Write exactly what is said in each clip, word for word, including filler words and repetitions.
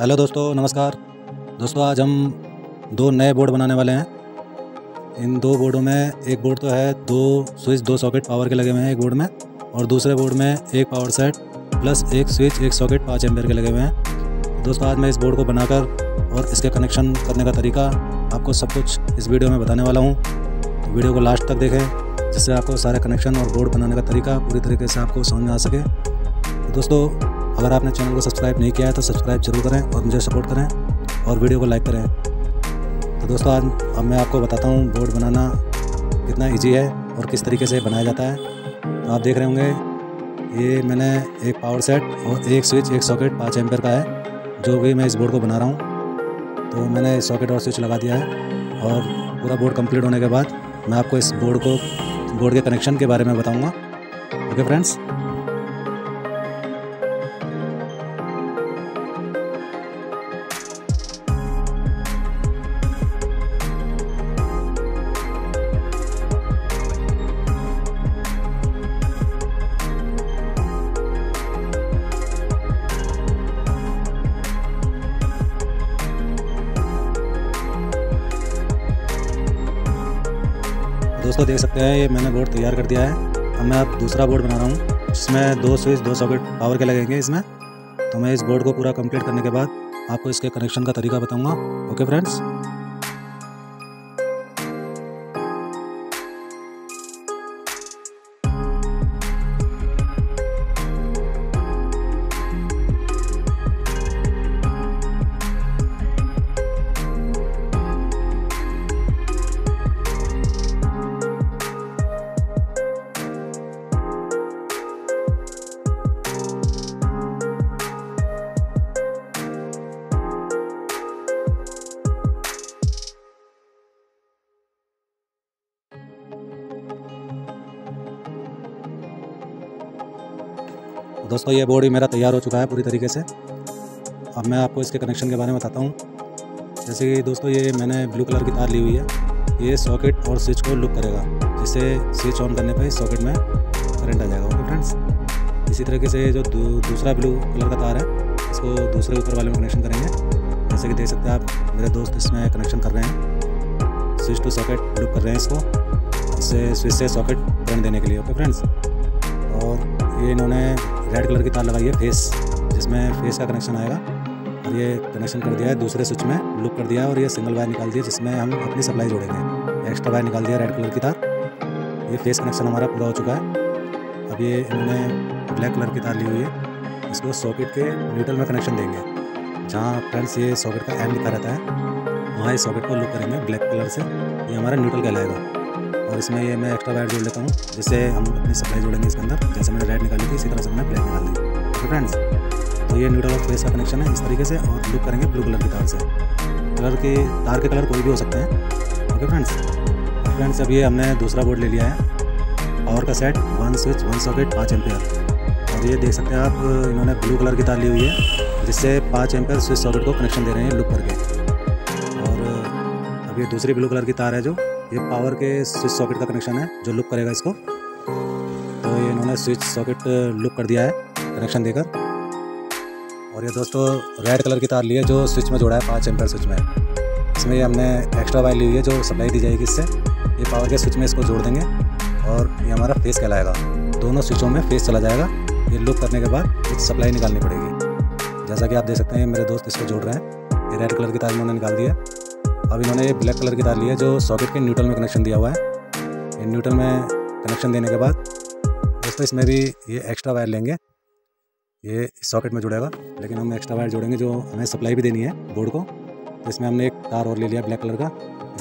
Hello दोस्तों, नमस्कार दोस्तों। आज हम दो नए बोर्ड बनाने वाले हैं। इन दो बोर्डों में एक बोर्ड तो है दो स्विच दो सॉकेट पावर के लगे हुए हैं एक बोर्ड में, और दूसरे बोर्ड में एक पावर सेट प्लस एक स्विच एक सॉकेट पाँच एम्पीयर के लगे हुए हैं। दोस्तों, आज मैं इस बोर्ड को बनाकर और इसके कनेक्शन करने का तरीका आपको सब कुछ इस वीडियो में बताने वाला हूँ। तो वीडियो को लास्ट तक देखें, जिससे आपको सारे कनेक्शन और बोर्ड बनाने का तरीका पूरी तरीके से आपको समझ में आ सके। दोस्तों, अगर आपने चैनल को सब्सक्राइब नहीं किया है तो सब्सक्राइब जरूर करें और मुझे सपोर्ट करें और वीडियो को लाइक करें। तो दोस्तों, आज अब मैं आपको बताता हूँ बोर्ड बनाना कितना इजी है और किस तरीके से बनाया जाता है। तो आप देख रहे होंगे, ये मैंने एक पावर सेट और एक स्विच एक सॉकेट पाँच एम्पीयर का है, जो कि मैं इस बोर्ड को बना रहा हूँ। तो मैंने सॉकेट और स्विच लगा दिया है, और पूरा बोर्ड कम्प्लीट होने के बाद मैं आपको इस बोर्ड को बोर्ड के कनेक्शन के बारे में बताऊँगा। ओके फ्रेंड्स, दोस्तों देख सकते हैं, ये मैंने बोर्ड तैयार कर दिया है। अब मैं आप दूसरा बोर्ड बना रहा हूँ, जिसमें दो स्विच दो सॉकेट पावर के लगेंगे इसमें। तो मैं इस बोर्ड को पूरा कंप्लीट करने के बाद आपको इसके कनेक्शन का तरीका बताऊँगा। ओके फ्रेंड्स, दोस्तों ये बोर्ड ही मेरा तैयार हो चुका है पूरी तरीके से। अब मैं आपको इसके कनेक्शन के बारे में बताता हूँ। जैसे कि दोस्तों, ये मैंने ब्लू कलर की तार ली हुई है। ये सॉकेट और स्विच को लुक करेगा, जिससे स्विच ऑन करने पे सॉकेट में करंट आ जाएगा। ओके फ्रेंड्स, इसी तरीके से जो दू, दूसरा ब्लू कलर का तार है, इसको दूसरे ऊपर वाले में कनेक्शन करेंगे। जैसे कि देख सकते हैं आप, मेरे दोस्त इसमें कनेक्शन कर रहे हैं, स्विच टू सॉकेट लुक कर रहे हैं इसको, इससे स्विच से सॉकेट करंट देने के लिए। ओके फ्रेंड्स, और ये इन्होंने रेड कलर की तार लगाई है फेस, जिसमें फेस का कनेक्शन आएगा, और ये कनेक्शन कर दिया है दूसरे स्विच में लुक कर दिया है, और ये सिंगल वायर निकाल दिया जिसमें हम अपनी सप्लाई जोड़ेंगे। एक्स्ट्रा वायर निकाल दिया रेड कलर की तार। ये फेस कनेक्शन हमारा पूरा हो चुका है। अब ये इन्होंने ब्लैक कलर की तार ली हुई है, इसको सॉकेट के न्यूट्रल में कनेक्शन देंगे। जहाँ फ्रेंड्स ये सॉकेट का एम लिखा रहता है, वहाँ इस सॉकेट को लुक करेंगे ब्लैक कलर से, ये हमारा न्यूट्रल कहलाएगा। और इसमें ये मैं एक्स्ट्रा वायर जोड़ लेता हूँ, जिससे हम अपनी सप्लाई जोड़ेंगे इसके अंदर। जैसे मैंने रेड निकाली थी, इसी तरह से मैंने ब्लैक निकाल दी। ओके फ्रेंड्स, तो ये न्यूट्रल और फेस का कनेक्शन है इस तरीके से, और लुक करेंगे ब्लू कलर की तार से। कलर के तार के कलर कोई भी हो सकते हैं। ओके फ्रेंड्स, फ्रेंड्स अब ये हमने दूसरा बोर्ड ले लिया है, पावर का set one switch one socket पाँच एम्पीयर। और ये देख सकते हैं आप, इन्होंने ब्लू कलर की तार ली हुई है, जिससे पाँच एम्पीयर स्विच सॉकेट को कनेक्शन दे रहे हैं लुक करके। और अब ये दूसरी ब्लू कलर की तार है, जो ये पावर के स्विच सॉकेट का कनेक्शन है, जो लुक करेगा इसको। तो ये इन्होंने स्विच सॉकेट लुक कर दिया है कनेक्शन देकर। और ये दोस्तों रेड कलर की तार ली है, जो स्विच में जोड़ा है पाँच एम्पीयर स्विच में। इसमें हमने एक्स्ट्रा वायर ली हुई है, जो सप्लाई दी जाएगी इससे। ये पावर के स्विच में इसको जोड़ देंगे, और ये हमारा फेस कहलाएगा। दोनों स्विचों में फेस चला जाएगा। ये लुक करने के बाद एक सप्लाई निकालनी पड़ेगी। जैसा कि आप देख सकते हैं, मेरे दोस्त इसको जोड़ रहे हैं। ये रेड कलर की तार इन्होंने निकाल दी है। अब इन्होंने ये ब्लैक कलर की तार ली है, जो सॉकेट के न्यूट्रल में कनेक्शन दिया हुआ है। न्यूट्रल में कनेक्शन देने के बाद दोस्तों, इसमें भी ये एक्स्ट्रा वायर लेंगे, ये सॉकेट में जुड़ेगा, लेकिन हम एक्स्ट्रा वायर जोड़ेंगे जो हमें सप्लाई भी देनी है बोर्ड को। तो इसमें हमने एक तार और ले लिया ब्लैक कलर का।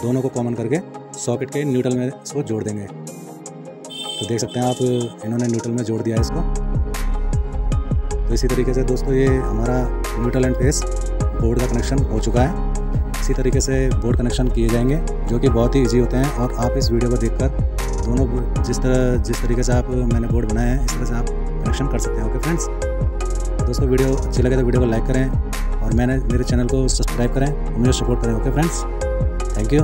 दोनों को कॉमन करके सॉकेट के न्यूट्रल में इसको जोड़ देंगे। तो देख सकते हैं आप, इन्होंने न्यूट्रल में जोड़ दिया है इसको। तो इसी तरीके से दोस्तों, ये हमारा न्यूट्रल एंड फेस बोर्ड का कनेक्शन हो चुका है। इसी तरीके से बोर्ड कनेक्शन किए जाएंगे, जो कि बहुत ही इजी होते हैं। और आप इस वीडियो को देखकर दोनों जिस तरह जिस तरीके से आप मैंने बोर्ड बनाया है, इस तरह से आप कनेक्शन कर सकते हैं। ओके फ्रेंड्स, दोस्तों वीडियो अच्छी लगे तो वीडियो को लाइक करें, और मैंने मेरे चैनल को सब्सक्राइब करें और मुझे सपोर्ट करें। Okay friends, thank you.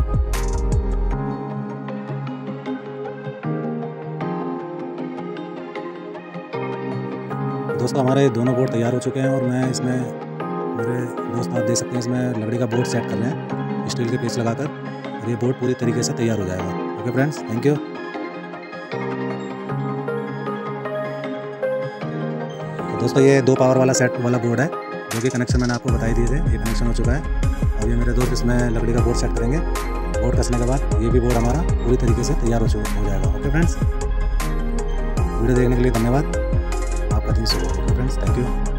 दोस्तों हमारे दोनों बोर्ड तैयार हो चुके हैं, और मैं इसमें हमारे दोस्त आप देख सकते हैं इसमें लकड़ी का बोर्ड सेट कर रहे हैं स्टील के पीस लगाकर, और ये बोर्ड पूरी तरीके से तैयार हो जाएगा। Okay friends, thank you. तो दोस्तों ये दो पावर वाला सेट वाला बोर्ड है, जो कि कनेक्शन मैंने आपको बताई दिए थे, ये कनेक्शन हो चुका है। अब ये मेरे दोस्त इसमें लकड़ी का बोर्ड सेट करेंगे। बोर्ड कसने के बाद ये भी बोर्ड हमारा पूरी तरीके से तैयार हो चुका हो जाएगा। ओके फ्रेंड्स, वीडियो देखने के लिए धन्यवाद, आपका दिन शुभ हो। Okay friends, thank you.